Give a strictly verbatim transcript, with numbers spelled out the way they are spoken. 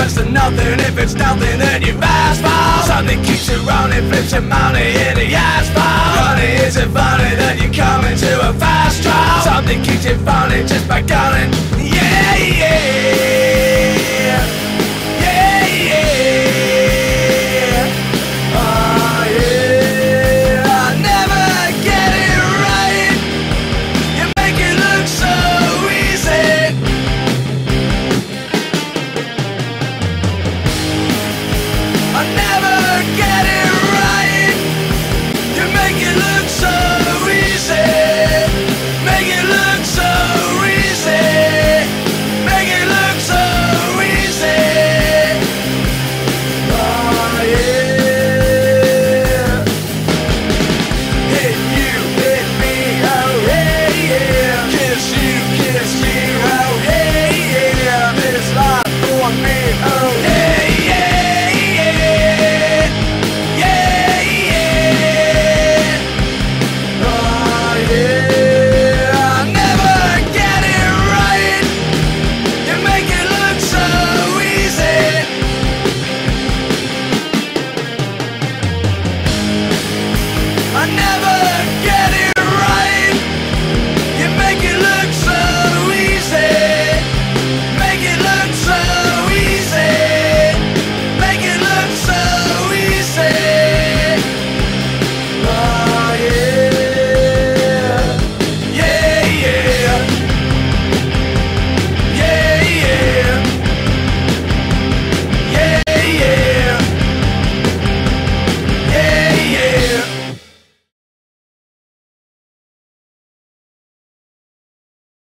worse than nothing. If it's nothing, then you fast fall. Something keeps you rounding, flips your money in the asphalt. Funny, is it funny that you come into a fast trial? Something keeps you funny just by gunning.